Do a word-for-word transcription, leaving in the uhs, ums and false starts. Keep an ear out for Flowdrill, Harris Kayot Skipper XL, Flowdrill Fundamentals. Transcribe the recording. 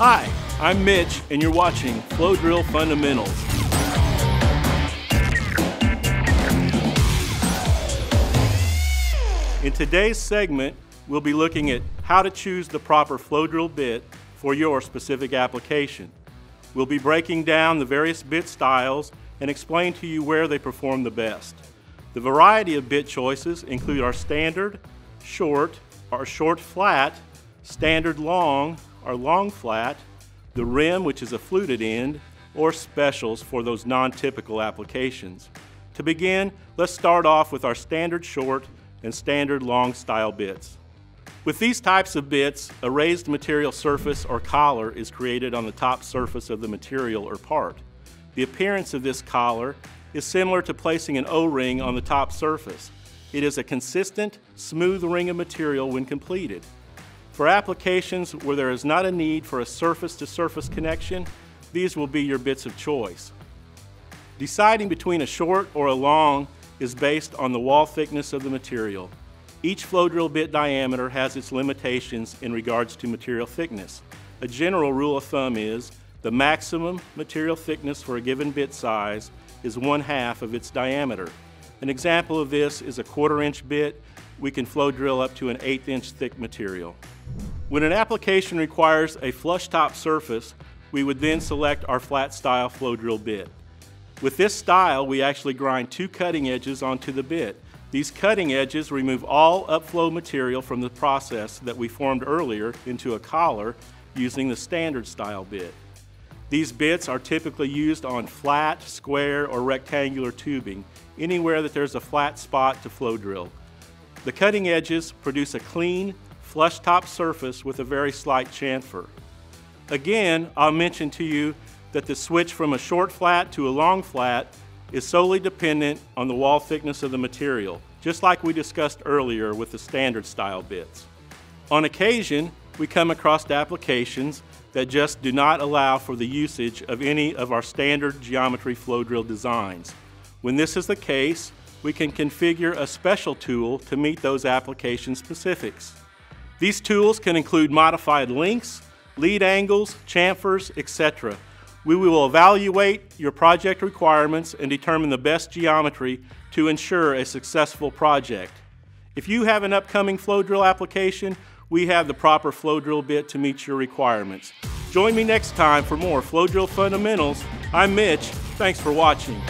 Hi, I'm Mitch, and you're watching Flowdrill Fundamentals. In today's segment, we'll be looking at how to choose the proper Flowdrill bit for your specific application. We'll be breaking down the various bit styles and explain to you where they perform the best. The variety of bit choices include our standard, short, our short flat, standard long, our long flat, the rim, which is a fluted end, or specials for those non-typical applications. To begin, let's start off with our standard short and standard long style bits. With these types of bits, a raised material surface or collar is created on the top surface of the material or part. The appearance of this collar is similar to placing an O-ring on the top surface. It is a consistent, smooth ring of material when completed. For applications where there is not a need for a surface-to-surface connection, these will be your bits of choice. Deciding between a short or a long is based on the wall thickness of the material. Each Flowdrill bit diameter has its limitations in regards to material thickness. A general rule of thumb is the maximum material thickness for a given bit size is one half of its diameter. An example of this is a quarter inch bit. We can flow drill up to an eighth inch thick material. When an application requires a flush top surface, we would then select our flat style flow drill bit. With this style, we actually grind two cutting edges onto the bit. These cutting edges remove all upflow material from the process that we formed earlier into a collar using the standard style bit. These bits are typically used on flat, square, or rectangular tubing, anywhere that there's a flat spot to flow drill. The cutting edges produce a clean, flush top surface with a very slight chamfer. Again, I'll mention to you that the switch from a short flat to a long flat is solely dependent on the wall thickness of the material, just like we discussed earlier with the standard style bits. On occasion, we come across applications that just do not allow for the usage of any of our standard geometry flow drill designs. When this is the case, we can configure a special tool to meet those application specifics. These tools can include modified links, lead angles, chamfers, et cetera. We will evaluate your project requirements and determine the best geometry to ensure a successful project. If you have an upcoming flow drill application, we have the proper flow drill bit to meet your requirements. Join me next time for more Flow Drill Fundamentals. I'm Mitch. Thanks for watching.